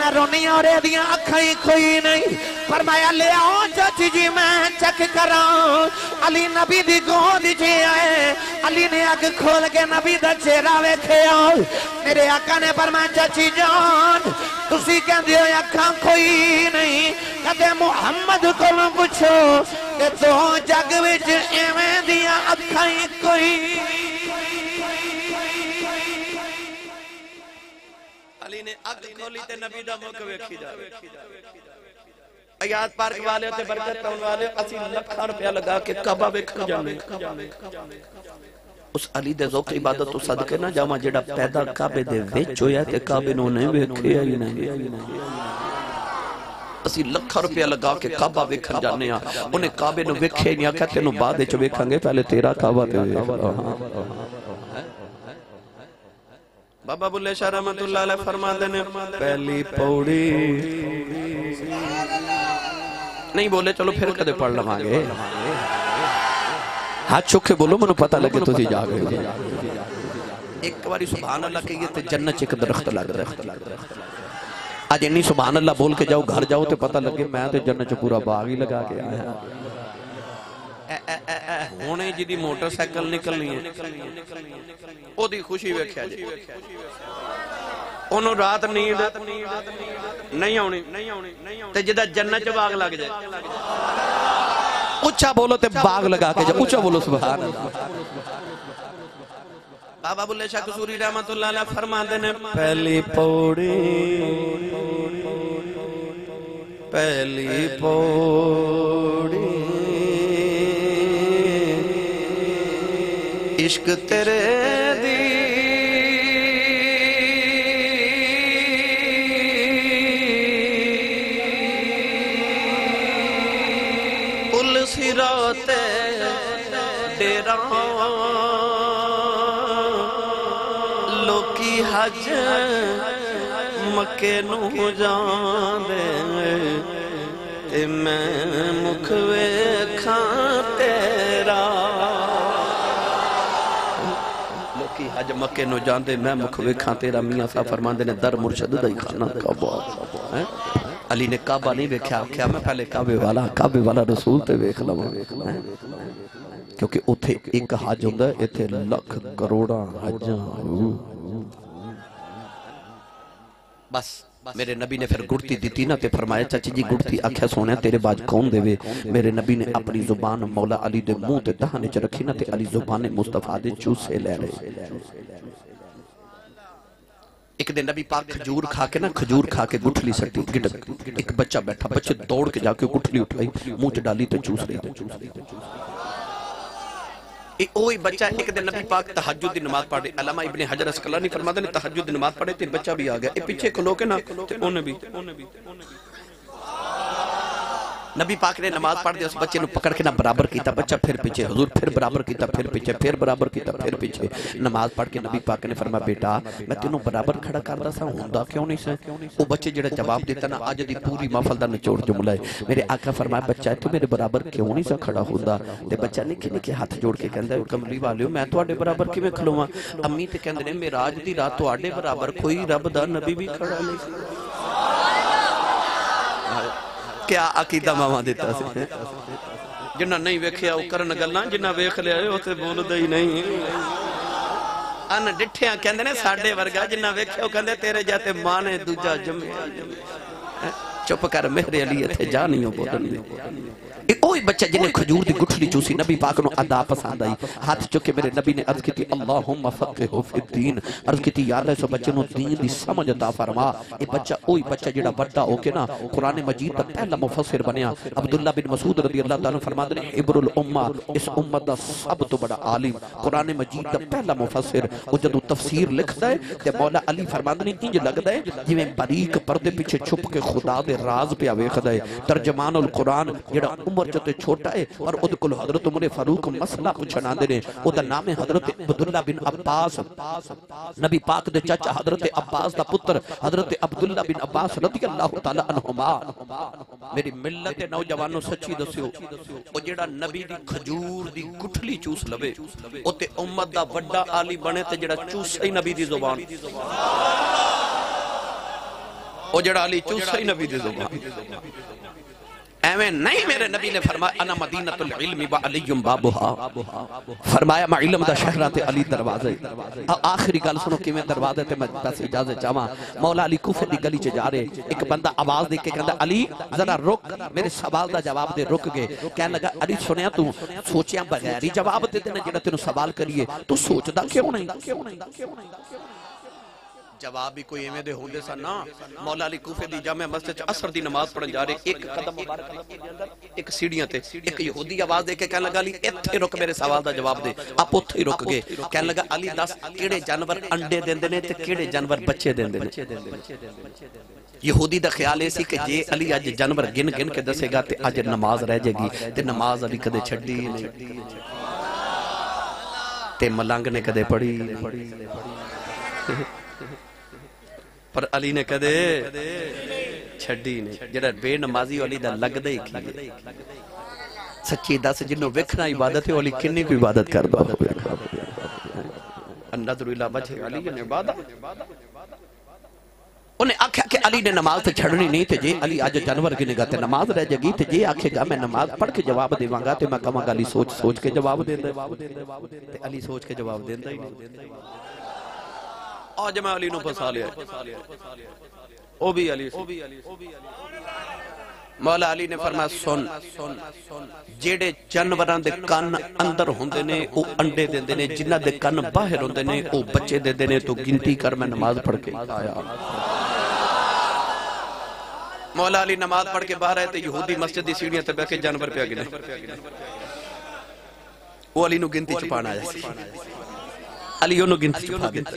ना रोनी और दिया अखा ही कोई नहीं। पर माया ले आओ चाची जी मैं चेक करा अली नबी दी गोद च आए। अली ने अख खोल के नबी दा चेहरा वेखिया। मेरे आका ने पर मैं चाची जान तुसी कहंदे हो अखा कोई नहीं, कदे मुहम्मद कोलों पुछो ते तो जग विच एवें दिया अखा ही कोई। अली ने अख खोली ते नबी दा मुख वेखी जावे। आयात पार्क वाले ते बरकत टाउन वाले असी लखा रुपया लगा के काबा वेखण जावे। उस अली दे ज़ौक़ इबादत तो सदके ना जावा जेड़ा पैदा काबे दे विच होया ते काबे नु नहीं वेखिया ही नहीं। असी लखा रुपया लगा के काबा वेखण जाने आ, ओने काबे नु वेखे नहीं, आख्या तेनु बाद विच वेखांगे पहले तेरा काबा ते वेख। बाबा बुलेशा रहमतुल्लाह अलैह फरमाते ने पहली पौड़ी नहीं बोले चलो फिर कदे पढ़ लवांगे। हाथ चुके बोलो मैं पता लगे तुसी जाग रहे हो। एक बारी सुभान अल्लाह कहिए तो जन्नत च एक दरख्त लग रहा है। आज इन्नी सुभान अल्लाह बोल के जाओ घर जाओ तो पता लगे मैं तो जन्नत च पूरा बाग ही लगा के आया। हुणे जिदी मोटरसाइकिल निकलनी है ओदी खुशी वेख्या जी ओनू रात नींद नहीं आउणी ते जिदा जन्नत च बाग लग जाए। उच्चा बोलो ते बाग लगा के जाओ। उच्चा बोलो सुभान अल्लाह। बाबा बुलेशा कसूरी रहमतुल्लाह अलैह फरमाते ने पहली पौड़ी पहली पौड़ी इश्क तेरे दी पुल सिराते तेरा लोकी हज मक्के नू जांदे ते मैं मुख वेखां तेरा अज मक्के नो जांदे मैं मुख वेखा तेरा। मियां साहब फरमांदे ने दर मुर्शद दा ही खाना काबा। अली ने काबा नहीं वेख्या, आख्या मैं पहले काबे वाला काबे वाला रसूल ते वेख लवां। क्योंकि उथे एक हज हुंदा इथे लख करोड़ां हजां। बस मेरे नबी ने फिर गुड़ती दी ना ते फरमाया चाची जी गुड़ती, आख्या सोने तेरे बाद कौन देवे? मेरे नबी ने अपनी जुबान मौला अली दे मुंह ते दहाने च रखी ना ते अली जुबान मुस्तफा दे चूसे ले रहे। एक दिन नबी पाक खजूर खा के ना खजूर खा के गुठली सटी गिटक। एक बच्चा बैठा, बच्चे दौड़ के जाके गुठली उठाई मुंह च डाली तो चूस रही। ओही बच्चा एक दिन नबी पाक तहज्जुद दी नमाज पढ़े। अल्लामा इब्ने हजर अस्कलानी फरमाते ने तहज्जुद दी नमाज पढ़े ते बच्चा भी आ गया। ए पीछे खलो के ना ते ओने भी नबी पाक ने नमाज पढ़ते उस बच्चे पकड़ के ना बराबर किया, बच्चा फिर पीछे, हुजूर फिर बराबर किया, फिर पीछे, फिर बराबर किया, फिर पीछे। नमाज पढ़ के नबी पाक ने फरमाया बेटा मैं तेनों बराबर खड़ा करता सा, होंदा क्यों नहीं सा? वो बच्चे जो जवाब देता ना अज की पूरी महफल का निचोड़ जुमला है। मेरे आका फरमाया बच्चा तू मेरे बराबर क्यों नहीं सा खड़ा होंदा? तो बच्चा निके निके हाथ जोड़ के कहता कमली वाले मैं तुहाडे बराबर किवें खलोवां? अम्मी तो कहते हैं मेराज की रात तुहाडे बराबर कोई रब दा नबी भी खड़ा नहीं। क्या अकीदा मावा देता से जिन्ना नहीं वेखिया करन गल्लां, जिन्ना वेख लिया उसे बोलदा ही नहीं। अन डिठिया कहंदे ने साडे वर्गा, जिन्ना वेखिया कहंदे तेरे जाते मां ने दूजा जम्मिया। चुप कर मेरे अली इथे जा नहीं हो बोलदी। ए ओई बच्चा जिन्ने खजूर दी गुठली चूसी नबी पाक नु अदा पसंद आई। हाथ चुके मेरे नबी ने अर्ज कीती अल्लाहुम्मा फक़्हिहु फ़िद्दीन। अर्ज कीती या अल्लाह इस बच्चे नु दीन दी समझ अता फरमा। ए बच्चा ओई बच्चा जेड़ा बड़ा होके ना कुरान मजीद दा पहला मुफस्सिर बनया। अब्दुल्लाह बिन मसूद रज़ी अल्लाह तआला फरमाते ने इबरुल उम्मा इस उम्मत दा सब तो बड़ा आलिम कुरान मजीद दा पहला मुफस्सिर। ओ जदों तफसीर लिखदा है ते मौला अली फरमाते ने इंज लगदा है जिवें बारीक पर्दे पिछे छुप के खुदा दे राज पे वेखदा है। तर्जमान उल कुरान जेड़ा उमर चते छोटा है और उद कुल हज़रत उमर फारूक मसला पूछन आंदे ने। ओदा नाम है हज़रत अब्दुल्ला बिन अब्बास। नबी पाक दे चाचा हज़रत अब्बास दा पुत्र हज़रत अब्दुल्ला बिन अब्बास रज़ियल्लाहु तआला अन्हुमा। मेरी मिल्लत दे नौजवानों सच्ची दस्यो ओ जेड़ा नबी दी खजूर दी गुठली चूस लवे ओ ते उम्मत दा बड़ा आलिम बने ते जेड़ा चूसे ही नबी दी जुबान। ओ जेड़ा अली चूसे ही नबी दी जुबान एवें नहीं। मेरे नबी ने फरमाया अना मदीनतुल इल्म व अली बाबुहा। फरमाया मैं इल्म दा शहरा ते अली दरवाजे। आखिरी गल सुनो किवें दरवाजे ते मैं दस इजाजत चाहवा। मौला अली कूफे दी गली च जा रहे एक बंदा आवाज दे के कहंदा अली जरा रुक मेरे सवाल दा जवाब दे। रुक गए कहन लगा अली सुनया तू सोचया बगैर ही जवाब दे देना जेड़ा तैनू सवाल करिए तू सोचदा क्यों नहीं? जवाब भी कोई एवें दे होंदे सन ना। मौला अली कूफे दी जामे मस्जिद च असर दी नमाज पढ़न जा रहे एक कदम मुबारक एक सीढ़ियां ते एक यहूदी आवाज दे के कहन लगा अली इत्थे रुक मेरे सवाल दा जवाब दे। आप उत्थे ही रुक गए कहन लगा अली दस केड़े जानवर अंडे देंदे ने ते केड़े जानवर बच्चे देंदे ने? यहूदी दा ख्याल ऐ सी कि जे अली अज जानवर गिन गिन के दसेगा ते अज नमाज रह जाएगी ते नमाज अली कदे छड्डी नहीं ते मलंग ने कदे पढ़ी। पर अली ने कदे छड़ी नहीं। जेड़ा बेनमाजी अली दा लगदा ही की सच्ची दस जिन्नो वेखना इबादत है अली किन्नी कोई इबादत करदा होवे। अन्नदरु इला वजह अली ने इबादत उन्हें आख्या कि अली ने नमाज तो छड़नी नहीं ते जे अली अज जानवर गिनेगा ते नमाज रह जाएगी ते जे आखेगा मैं नमाज पढ़ के जवाब देवांगा ते मैं कहांगा अली सोच सोच के जवाब देंदा ते अली सोच के जवाब देंदा ही नहीं। आज मैं अली नूं फसा लिया ओ भी अली से। मौला अली ने फरमाया सुन जेड़े जानवरां दे कन अंदर होंदे ने ओ अंडे देंदे ने, जिन्हां दे कन बाहर होंदे ने ओ बच्चे देंदे ने। तू गिनती कर मैं नमाज पढ़ के आया। मौला अली नमाज पढ़ के बाहर आए तो यहूदी मस्जिद दी सीढ़ियां ते बैठ के जानवर पे गिने। ओ अली नूं गिनती च पाण आया। अली ओनू गिनती चुका देता।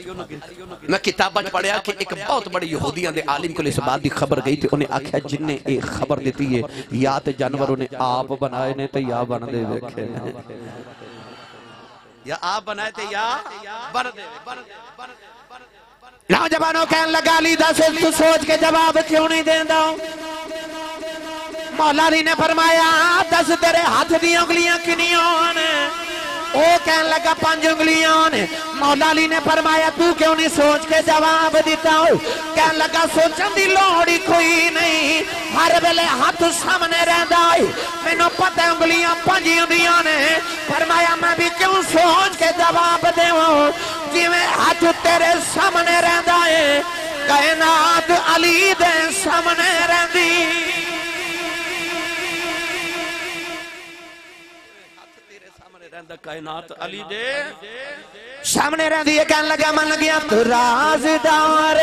मैं किताबा पढ़िया कि एक बहुत बड़े यहूदियां दे आलिम को इस बात की खबर गई थी। उन्हें आख्या जिन्हें ये खबर देती है या तो जानवर उन्हें आप बनाए ने तो या बन दे वेखे या आप बनाए थे या बन दे। नौजवानों कहने लगा अली दस तू सोच के जवाब क्यों नहीं देंदा? मौला अली ने फरमाया दस तेरे हाथ दी उंगलियां कितनी होने? ओ कहन लगा पांच उंगलियां ने। मौला अली ने फरमाया तू क्यों नहीं सोच के जवाब दिता? कहन लगा सोचन दी लोड़ ही कोई नहीं, हर वेले हाथ सामने रहंदा है, मैनू पता है उंगलियां पांच हुंदियां ने। फरमाया मैं भी क्यों सोच के जवाब देवां जिवें हाथ तेरे सामने रहंदा है, कायनात अली दे सामने रहंदी। कायनात अली दे सामने रहंदी है। कहन लगा मन लगिया तू राज़दार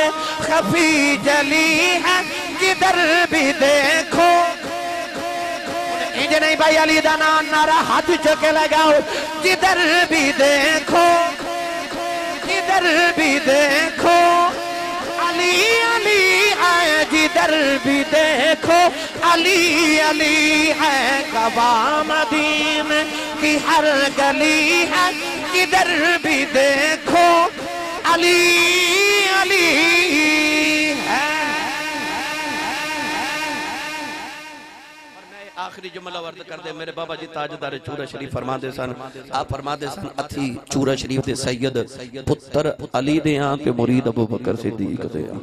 खफी जली है, जिधर भी देखो इंज नहीं। भाई अली दा नाम नारा हाथ चुके लगाओ जिधर भी देखो जिधर भी देखो अली अली है, जिधर भी देखो अली अली है। कबा मदीने की हर गली है, किधर भी देखो अली अली है। और मैं आखिरी जुमला वर्द कर दे, मेरे बाबा जी ताजदार चूरा शरीफ फरमाते सन, आप फरमाते सन, अथी चूरा शरीफ दे सैयद पुत्र अली दे आं के मुरीद अबू बकर सिद्दीक दे आं।